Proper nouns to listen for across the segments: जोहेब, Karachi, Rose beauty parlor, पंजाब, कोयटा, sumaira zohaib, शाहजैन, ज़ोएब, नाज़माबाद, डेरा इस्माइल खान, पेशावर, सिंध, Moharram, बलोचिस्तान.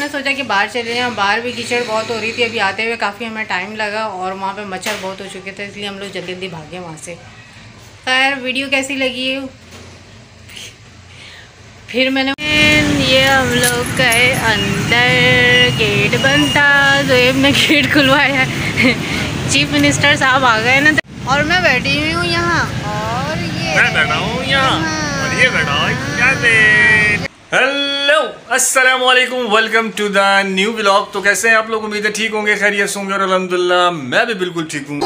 हमने सोचा कि बाहर चले जाएँ। बाहर भी कीचड़ बहुत हो रही थी, अभी आते हुए काफ़ी हमें टाइम लगा और वहाँ पे मच्छर बहुत हो चुके थे, इसलिए हम लोग जल्दी जल्दी भागे वहाँ से। खैर वीडियो कैसी लगी है? फिर मैंने ये हम लोग गए अंदर, गेट बंद था, जोहेब ने गेट खुलवाया। चीफ मिनिस्टर साहब आ गए ना, और मैं बैठी हुई हूँ यहाँ और ये मैं बैठा हूँ यहाँ। हेलो अस्सलाम वालेकुम, welcome to the new vlog. तो कैसे हैं आप लोग? उम्मीद है ठीक होंगे, खैरियत होंगे और अल्हम्दुलिल्लाह मैं भी बिल्कुल ठीक हूँ।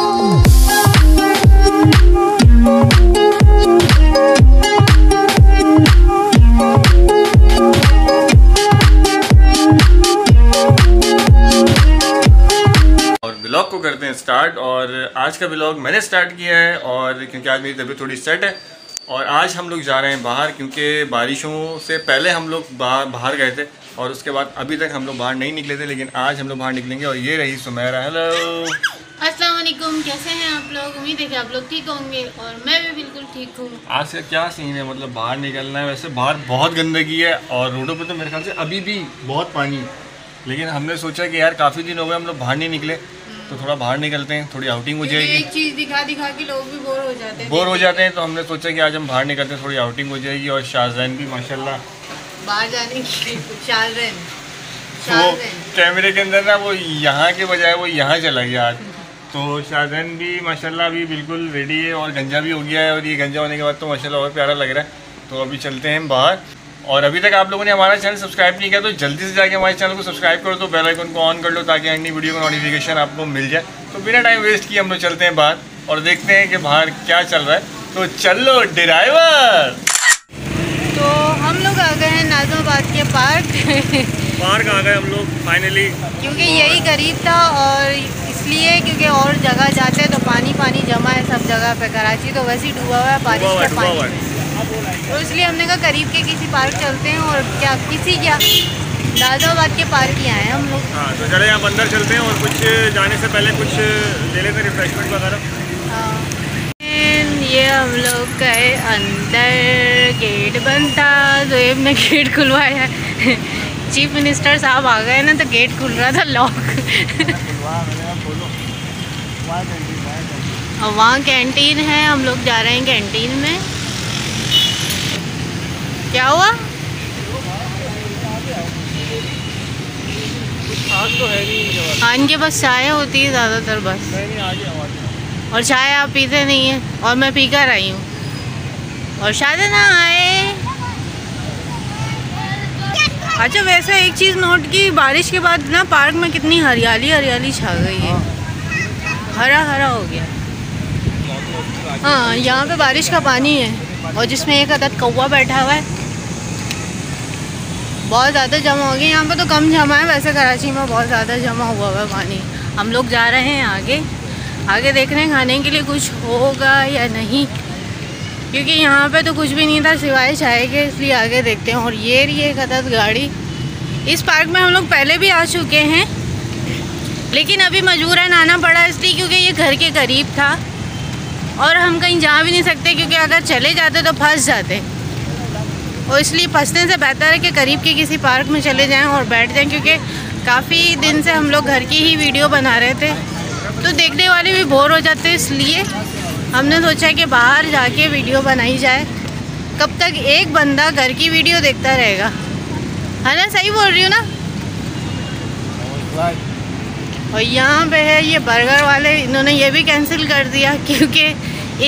और व्लॉग को करते हैं स्टार्ट, और आज का व्लॉग मैंने स्टार्ट किया है और क्योंकि आज मेरी तबीयत थोड़ी सेट है और आज हम लोग जा रहे हैं बाहर, क्योंकि बारिशों से पहले हम लोग बाहर गए थे और उसके बाद अभी तक हम लोग बाहर नहीं निकले थे, लेकिन आज हम लोग बाहर निकलेंगे। और ये रही सुमैरा। हेलो अस्सलाम वालेकुम, कैसे हैं आप लोग? उम्मीद है कि आप लोग ठीक होंगे और मैं भी बिल्कुल ठीक हूँ। आज का क्या सीन है, मतलब बाहर निकलना है। वैसे बाहर बहुत गंदगी है और रोडों पर तो मेरे ख्याल से अभी भी बहुत पानी है, लेकिन हमने सोचा कि यार काफ़ी दिन हो गए हम लोग बाहर नहीं निकले, तो थोड़ा बाहर निकलते हैं, थोड़ी आउटिंग हो जाएगी। एक चीज़ दिखा दिखा के लोग भी बोर हो जाते हैं, तो हमने सोचा कि आज हम बाहर निकलते हैं, थोड़ी आउटिंग हो जाएगी। और शाहजैन भी माशाल्लाह बाहर जाने की, शाहजैन कैमरे के अंदर ना, वो यहाँ के बजाय वो यहाँ चला गया आज। तो शाहजैन भी माशाल्लाह अभी बिल्कुल रेडी है और गंजा भी हो गया है, और ये गंजा होने के बाद तो माशाल्लाह और प्यारा लग रहा है। तो अभी चलते हैं हम बाहर। और अभी तक आप लोगों ने हमारा चैनल सब्सक्राइब नहीं किया तो जल्दी से जाके हमारे चैनल को सब्सक्राइब करो, तो बेल आइकन को ऑन कर लो ताकि अन्य वीडियो का नोटिफिकेशन आपको मिल जाए। तो बिना टाइम वेस्ट किए हम लोग चलते हैं बाहर और देखते हैं कि बाहर क्या चल रहा है। तो चलो ड्राइवर। तो हम लोग आ गए हैं नाज़माबाद के पार्क आ गए हम लोग फाइनली, क्योंकि यही करीब था और इसलिए क्योंकि और जगह जाते हैं तो पानी जमा है सब जगह पे। कराची तो वैसे ही डूबा हुआ है बारिश का पानी, तो इसलिए हमने कहा करीब के किसी पार्क चलते हैं। और क्या नाज़माबाद के पार्क ही आए हैं हम लोग। हाँ तो चले आप अंदर चलते हैं और कुछ जाने से पहले कुछ ले लेते हैं रिफ्रेशमेंट वगैरह। हाँ ये हम लोग गए अंदर, गेट बंद था, जोहेब ने गेट खुलवाया। चीफ मिनिस्टर साहब आ गए ना, तो गेट खुल रहा था लॉक। और वहाँ कैंटीन है, हम लोग जा रहे हैं कैंटीन में। क्या हुआ? आन के बस चाय होती है ज़्यादातर बस, और चाय आप पीते नहीं हैं और मैं पी कर आई हूँ। और शायद ना आए। अच्छा वैसे एक चीज़ नोट की, बारिश के बाद ना पार्क में कितनी हरियाली छा गई है, हरा हो गया। हाँ यहाँ पे बारिश का पानी है और जिसमें एक अदद कौवा बैठा हुआ है, बहुत ज़्यादा जमा हो गया। यहाँ पे तो कम जमा है, वैसे कराची में बहुत ज़्यादा जमा हुआ है पानी। हम लोग जा रहे हैं आगे देख रहे हैं खाने के लिए कुछ होगा या नहीं, क्योंकि यहाँ पे तो कुछ भी नहीं था सिवाय चाय के, इसलिए आगे देखते हैं। और ये रही एक अदद गाड़ी। इस पार्क में हम लोग पहले भी आ चुके हैं, लेकिन अभी मजबूरन आना पड़ा इसलिए क्योंकि ये घर के करीब था और हम कहीं जा भी नहीं सकते, क्योंकि अगर चले जाते तो फंस जाते, और इसलिए फंसने से बेहतर है कि करीब के किसी पार्क में चले जाएं और बैठ जाएं। क्योंकि काफ़ी दिन से हम लोग घर की ही वीडियो बना रहे थे, तो देखने वाले भी बोर हो जाते, इसलिए हमने सोचा कि बाहर जाके वीडियो बनाई जाए। कब तक एक बंदा घर की वीडियो देखता रहेगा, है ना? सही बोल रही हूँ ना? और यहाँ पे है ये बर्गर वाले, इन्होंने ये भी कैंसिल कर दिया क्योंकि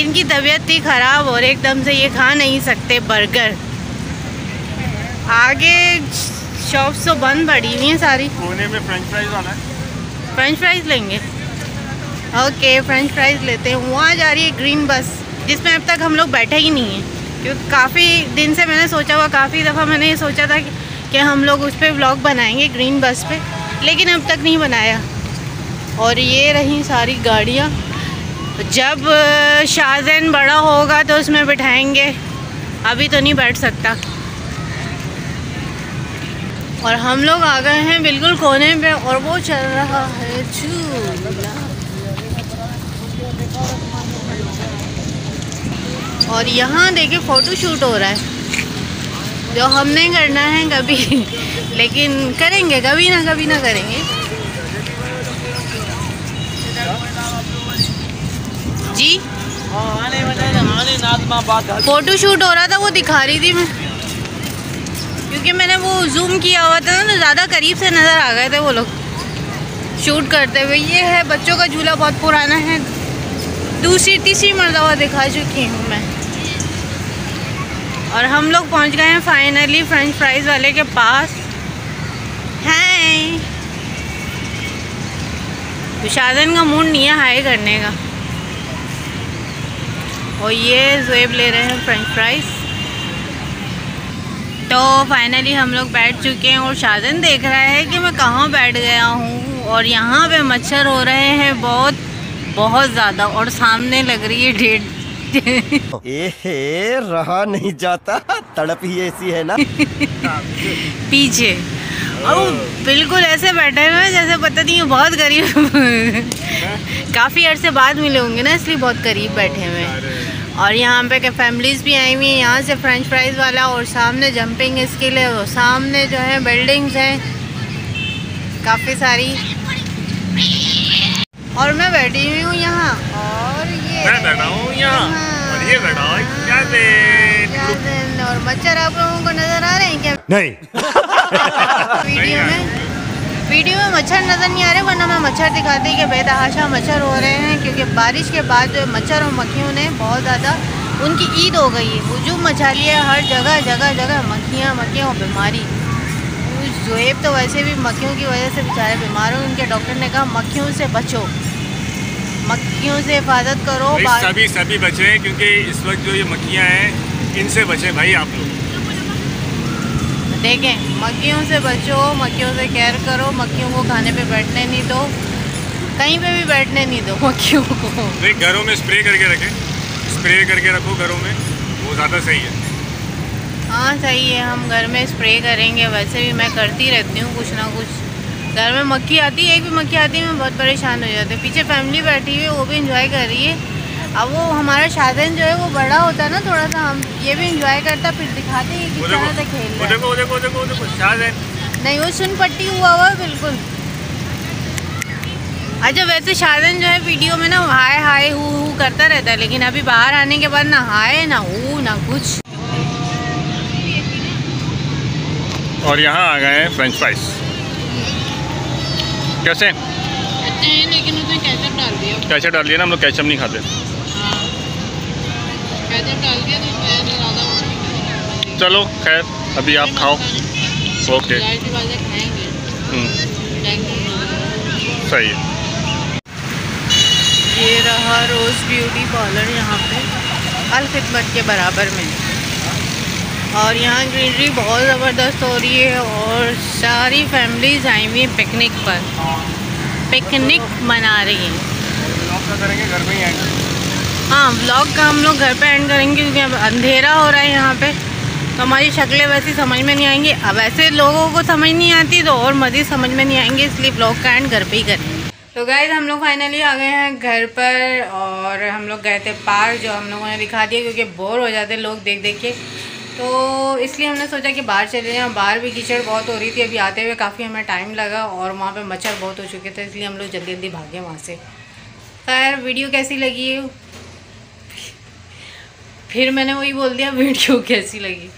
इनकी तबीयत थी ख़राब और एकदम से ये खा नहीं सकते बर्गर। आगे शॉप्स तो बंद पड़ी हुई हैं सारी। कोने में फ्रेंच फ्राइज वाला है, फ्रेंच फ्राइज लेंगे। ओके फ्रेंच फ्राइज लेते हैं। वहाँ जा रही है ग्रीन बस, जिसमें अब तक हम लोग बैठे ही नहीं हैं, क्योंकि काफ़ी दिन से मैंने सोचा हुआ, काफ़ी दफ़ा मैंने ये सोचा था कि हम लोग उस पर व्लॉग बनाएंगे ग्रीन बस पर, लेकिन अब तक नहीं बनाया। और ये रही सारी गाड़ियाँ, जब शाहजैन बड़ा होगा तो उसमें बिठाएंगे, अभी तो नहीं बैठ सकता। और हम लोग आ गए हैं बिल्कुल कोने पे और वो चल रहा है झूला। और यहाँ देखे फ़ोटो शूट हो रहा है, जो हमने करना है कभी, लेकिन करेंगे कभी ना करेंगे जी। फोटो शूट हो रहा था वो दिखा रही थी मैं, क्योंकि मैंने वो जूम किया हुआ था ना, तो ज़्यादा करीब से नज़र आ गए थे वो लोग शूट करते हुए। ये है बच्चों का झूला, बहुत पुराना है, दूसरी तीसरी मरतबा दिखा चुकी हूँ मैं। और हम लोग पहुँच गए हैं फाइनली फ्रेंच फ्राइज़ वाले के पास। हाय, विशादन का मूड नहीं है हाय करने का। और ये ज़ोएब ले रहे हैं फ्रेंच फ्राइज़। तो फाइनली हम लोग बैठ चुके हैं और शादन देख रहा है कि मैं कहाँ बैठ गया हूँ। और यहाँ पे मच्छर हो रहे हैं बहुत ज़्यादा, और सामने लग रही है डेट ए रहा नहीं जाता, तड़प ही ऐसी है ना पीछे। और बिल्कुल ऐसे बैठे हुए जैसे पता नहीं बहुत करीब काफ़ी अरसे बाद मिले होंगे ना, इसलिए बहुत करीब बैठे हुए। और यहाँ पे के फैमिलीज़ भी आई हुई हैं यहाँ से फ्रेंच फ्राइज़ वाला, और सामने जंपिंग इसके लिए, और सामने जो है बिल्डिंग्स हैं काफ़ी सारी। और मैं बैठी हुई हूँ यहाँ, और ये मैं बैठा हूँ यहाँ, और ये बैठा हूँ क्या दिन। और मच्छर आप लोगों को नज़र आ रहे हैं क्या? नहीं वीडियो में मच्छर नज़र नहीं आ रहे, वरना मैं मच्छर दिखाती कि बेतहाशा मच्छर हो रहे हैं, क्योंकि बारिश के बाद जो मच्छर और मक्खियों ने बहुत ज़्यादा उनकी ईद हो गई है, हुजूम मचा लिया हर जगह मक्खियाँ और बीमारी। ज़ोएब तो वैसे भी मक्खियों की वजह से बेचारे बीमार हो, उनके डॉक्टर ने कहा मक्खियों से बचो, मक्खियों से हिफाजत करो। सभी बचें, क्योंकि इस वक्त जो ये मक्खियाँ हैं इनसे बचें भाई आप लोग। देखें, मक्खियों से बचो, मक्खियों से केयर करो, मक्खियों को खाने पे बैठने नहीं दो, कहीं पे भी बैठने नहीं दो मक्खियों को। नहीं, घरों में स्प्रे करके रखो घरों में, वो ज़्यादा सही है। हाँ सही है, हम घर में स्प्रे करेंगे। वैसे भी मैं करती रहती हूँ कुछ ना कुछ, घर में मक्खी आती है, एक भी मक्खी आती है मैं बहुत परेशान हो जाती हूँ। पीछे फैमिली बैठी हुई है, वो भी इंजॉय कर रही है। अब वो हमारा शादन जो है वो बड़ा होता है ना थोड़ा सा, हम ये भी इंजॉय करता, फिर दिखाते हैं किस तरह से खेल रहा है। देखो शादन नहीं, वो सुन पट्टी हुआ बिल्कुल। अच्छा वैसे शादन जो है वीडियो में ना हाय हू करता रहता है, लेकिन अभी बाहर आने के बाद ना हाय ना हू ना कुछ। और यहाँ आ गए हैं फ्रेंच फ्राइज, कैसे लेकिन उसमें कैचअप डाल दिया ना, हम लोग कैचअप नहीं खाते। चलो खैर अभी आप खाओ, ओके सही है। ये रहा रोज़ ब्यूटी पार्लर, यहाँ पे अल खिदमत के बराबर में। और यहाँ ग्रीनरी बहुत ज़बरदस्त हो रही है, और सारी फैमिलीज आई हुई पिकनिक पर, पिकनिक मना रही है। हाँ, व्लॉग का हम लोग घर पे एंड करेंगे, क्योंकि अब अंधेरा हो रहा है यहाँ पे, तो हमारी शक्लें वैसी समझ में नहीं आएंगी। अब ऐसे लोगों को समझ नहीं आती तो और मज़ीद समझ में नहीं आएंगे, इसलिए व्लॉग का एंड घर पे ही करेंगे। तो गाइस हम लोग फाइनली आ गए हैं घर पर, और हम लोग गए थे पार्क, जो हम लोगों ने दिखा दिया क्योंकि बोर हो जाते लोग देख के, तो इसलिए हमने सोचा कि बाहर चले जाएँ। बाहर भी कीचड़ बहुत हो रही थी, अभी आते हुए काफ़ी हमें टाइम लगा, और वहाँ पर मच्छर बहुत हो चुके थे, इसलिए हम लोग जल्दी भागे वहाँ से। खैर वीडियो कैसी लगी, फिर मैंने वही बोल दिया वीडियो कैसी लगी।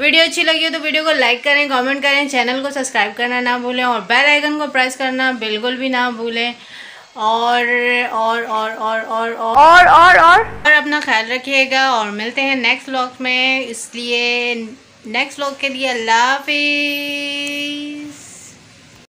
वीडियो अच्छी लगी हो तो वीडियो को लाइक करें, कमेंट करें, चैनल को सब्सक्राइब करना ना भूलें, और बेल आइकन को प्रेस करना बिल्कुल भी ना भूलें। और अपना ख्याल रखिएगा, और मिलते हैं नेक्स्ट व्लॉग में। इसलिए नेक्स्ट व्लॉग के लिए अल्लाह हाफिज़।